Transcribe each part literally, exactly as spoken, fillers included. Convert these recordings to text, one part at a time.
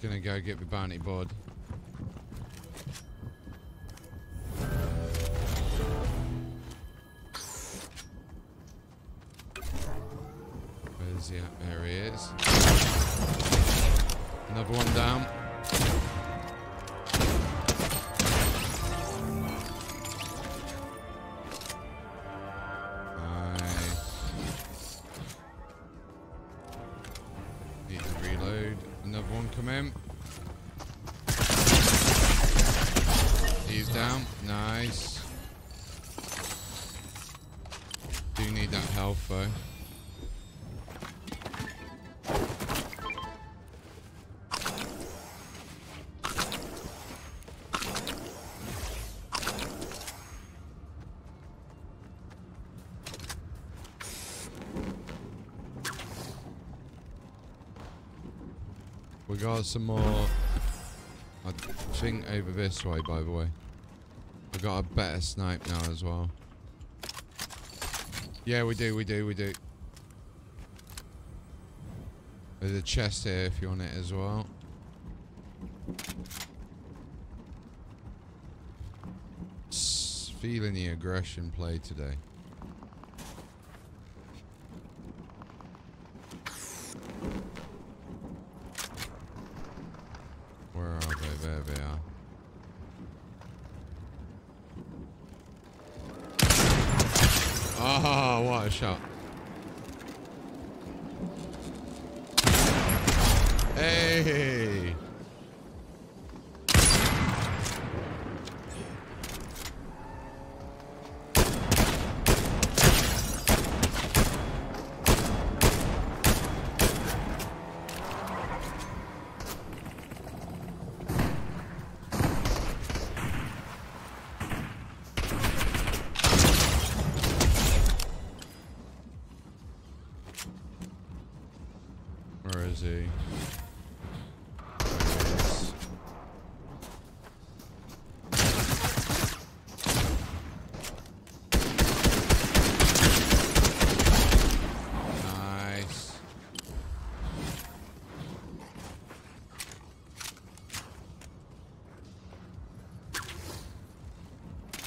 just gonna go get my bounty board. Where's he at? There he is. Another one down. We got some more, I think, over this way, by the way. We got a better snipe now as well. Yeah, we do, we do, we do. There's a chest here if you want it as well. It's feeling the aggression play today.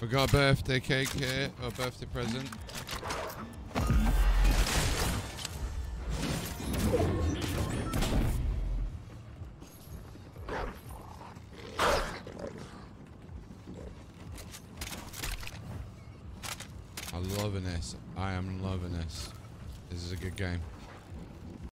We got a birthday cake here, or a birthday present. I'm loving this. I am loving this. This is a good game.